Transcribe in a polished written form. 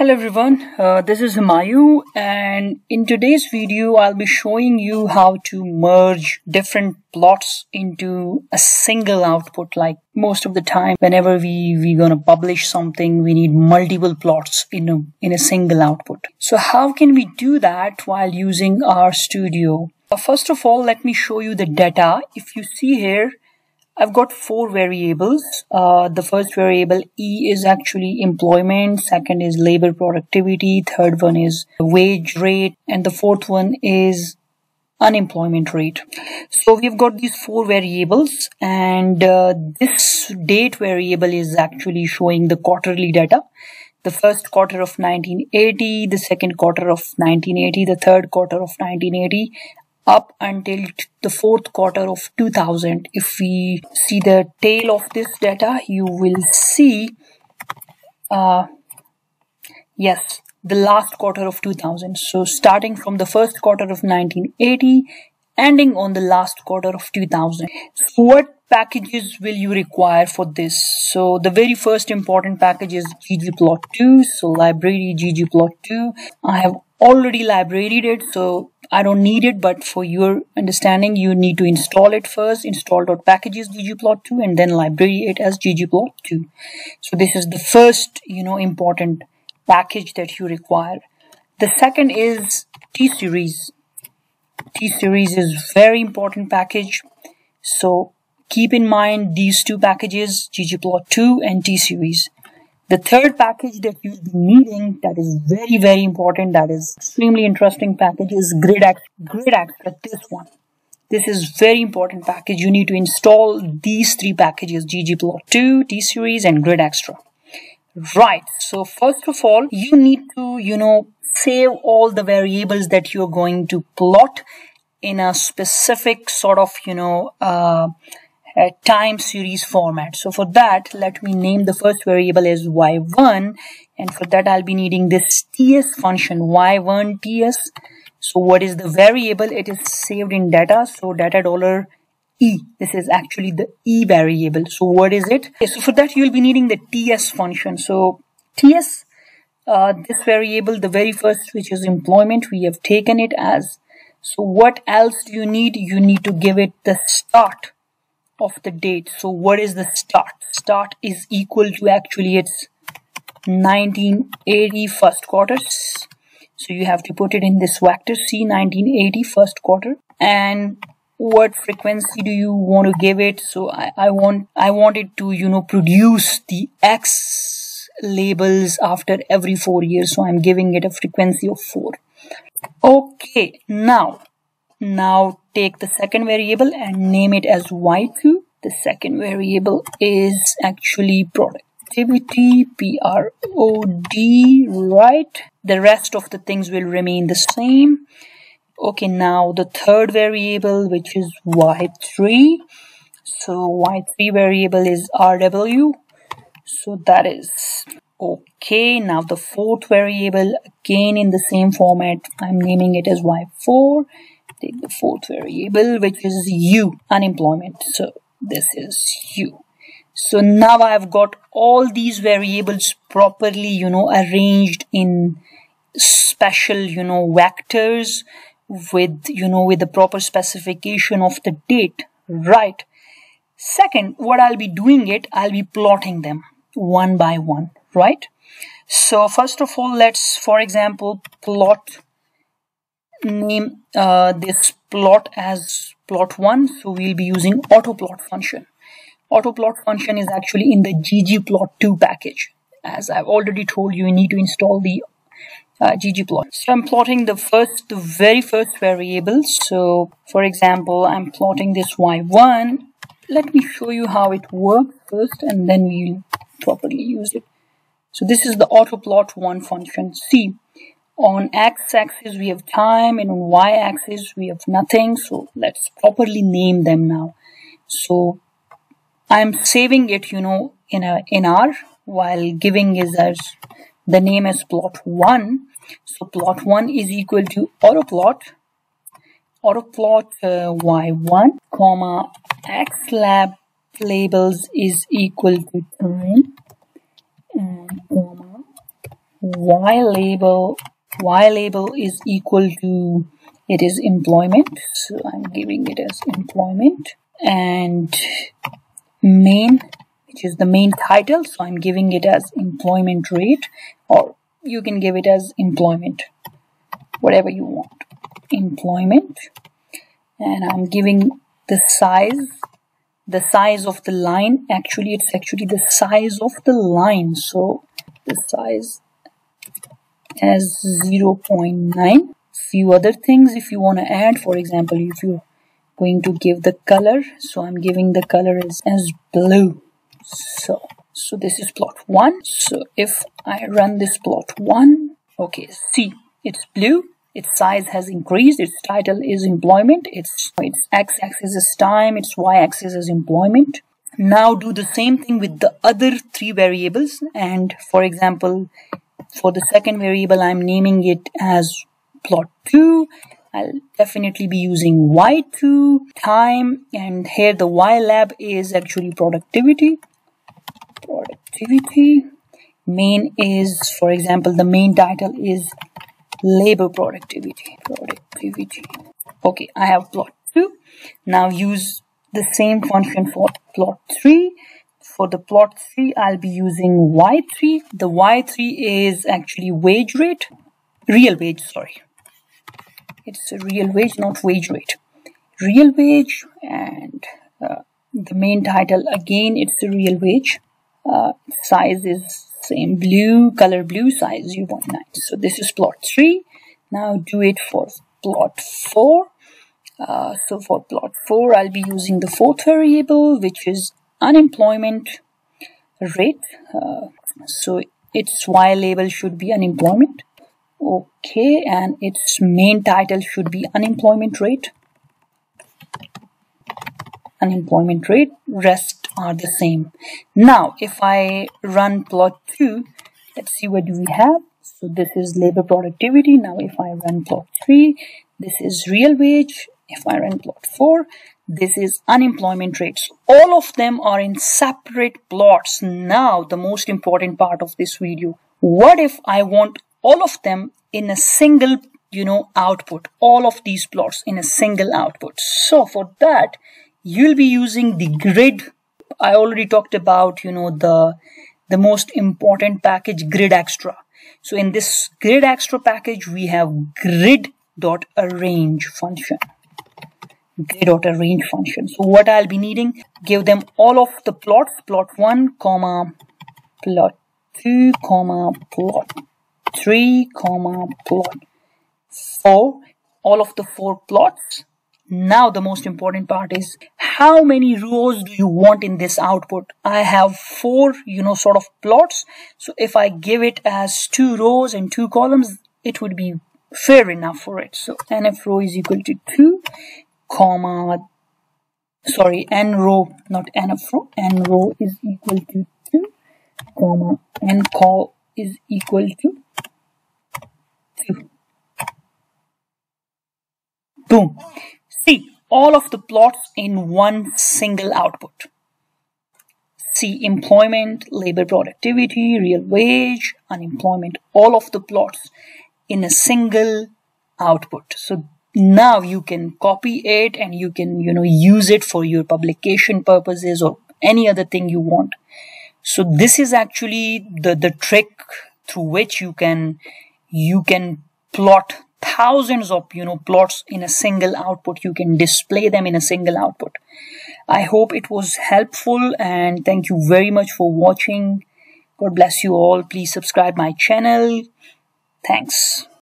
Hello everyone, this is Hamayoon, and in today's video I'll be showing you how to merge different plots into a single output. Like most of the time whenever we're gonna publish something, we need multiple plots in a single output. So how can we do that while using RStudio? First of all, let me show you the data. If you see here, I've got four variables. The first variable E is actually employment, second is labor productivity, third one is wage rate, and the fourth one is unemployment rate. So we've got these four variables, and this date variable is actually showing the quarterly data. The first quarter of 1980, the second quarter of 1980, the third quarter of 1980, up until the fourth quarter of 2000. If we see the tail of this data, you will see, yes, the last quarter of 2000. So starting from the first quarter of 1980, ending on the last quarter of 2000. So what packages will you require for this? So the very first important package is ggplot2. So library ggplot2. I have already libraried it, so I don't need it, but for your understanding, you need to install it first. Install.packages ggplot2 and then library it as ggplot2. So this is the first, important package that you require. The second is tseries. Tseries is very important package. So keep in mind these two packages, ggplot2 and tseries. The third package that you'll be needing, that is very, very important, that is extremely interesting package, is GridExtra, this one. This is very important package. You need to install these three packages, ggplot2, tseries, and GridExtra. Right, so first of all, you need to, save all the variables that you're going to plot in a specific sort of, time series format. So for that, let me name the first variable as y1, and for that I'll be needing this ts function, y1 ts. So what is the variable? It is saved in data, so data $e. This is actually the e variable. So what is it? Okay, so for that you'll be needing the ts function. So ts, this variable, the very first, which is employment, we have taken it as. So what else do you need? You need to give it the start of the date. So what is the start? Start is equal to, actually it's 1980 first quarter. So you have to put it in this vector C, 1980 first quarter. And what frequency do you want to give it? So I want it to produce the X labels after every 4 years. So I'm giving it a frequency of 4. Okay, now take the second variable and name it as y2. The second variable is actually productivity, p-r-o-d, right? The rest of the things will remain the same. Okay, now the third variable, which is y3. So y3 variable is rw. So that is okay. Now the fourth variable, again in the same format, I'm naming it as y4. Take the fourth variable, which is U, unemployment. So this is U. So now I've got all these variables properly, arranged in special, vectors with, with the proper specification of the date, right? Second, what I'll be doing it, I'll be plotting them one by one, right? So first of all, let's, for example, plot name this plot as plot1. So we'll be using autoplot function. Autoplot function is actually in the ggplot2 package. As I've already told you, you need to install the ggplot. So I'm plotting the very first variable. So for example, I'm plotting this y1. Let me show you how it works first, and then we'll properly use it. So this is the autoplot1 function. See, on x-axis we have time, and on y-axis we have nothing. So let's properly name them now. So I'm saving it, in R, while giving it as the name as plot1. So plot1 is equal to autoplot y1, comma x lab labels is equal to time, and comma y label is equal to, it is employment, so I'm giving it as employment, and main, which is the main title, so I'm giving it as employment rate, or you can give it as employment, whatever you want, employment. And I'm giving the size of the line. Actually, it's actually the size of the line, so the size as 0.9. Few other things if you want to add, for example, if you're going to give the color, so I'm giving the color as blue. So this is plot 1. So if I run this plot 1, okay, see, it's blue, its size has increased, its title is employment, its x-axis is time, its y-axis is employment. Now do the same thing with the other 3 variables, and for example, for the second variable, I'm naming it as plot 2. I'll definitely be using y2, time, and here the y-lab is actually productivity. Main is, for example, the main title is labor productivity. Okay, I have plot 2. Now use the same function for plot 3. For the plot 3, I'll be using y3. The y3 is actually wage rate, real wage, sorry. It's a real wage, not wage rate. Real wage, and the main title, again, it's a real wage. Size is same, blue, color blue, size 0.9. So this is plot 3. Now do it for plot 4. So for plot 4, I'll be using the 4th variable, which is unemployment rate. So its Y label should be unemployment. Okay, and its main title should be unemployment rate. Rest are the same. Now, if I run plot 2, let's see what do we have. So this is labor productivity. Now, if I run plot 3, this is real wage. If I run plot 4, this is unemployment rates. All of them are in separate plots. Now, the most important part of this video, what if I want all of them in a single, output, all of these plots in a single output? So for that, you'll be using the grid. I already talked about, the most important package, GridExtra. So in this GridExtra package, we have grid.arrange function. So what I'll be needing, give them all of the plots, plot 1, comma, plot 2, comma, plot 3, comma, plot 4, all of the 4 plots. Now the most important part is how many rows do you want in this output? I have 4, sort of plots. So if I give it as 2 rows and 2 columns, it would be fair enough for it. So nf row is equal to 2, comma, sorry, n row, not nf row, n row is equal to 2, comma, n col is equal to 2. Boom. See, all of the plots in one single output. See, employment, labor productivity, real wage, unemployment, all of the plots in a single output. So now you can copy it and you can, use it for your publication purposes or any other thing you want. So this is actually the trick through which you can plot thousands of plots in a single output. You can display them in a single output. I hope it was helpful, and thank you very much for watching. God bless you all. Please subscribe my channel. Thanks.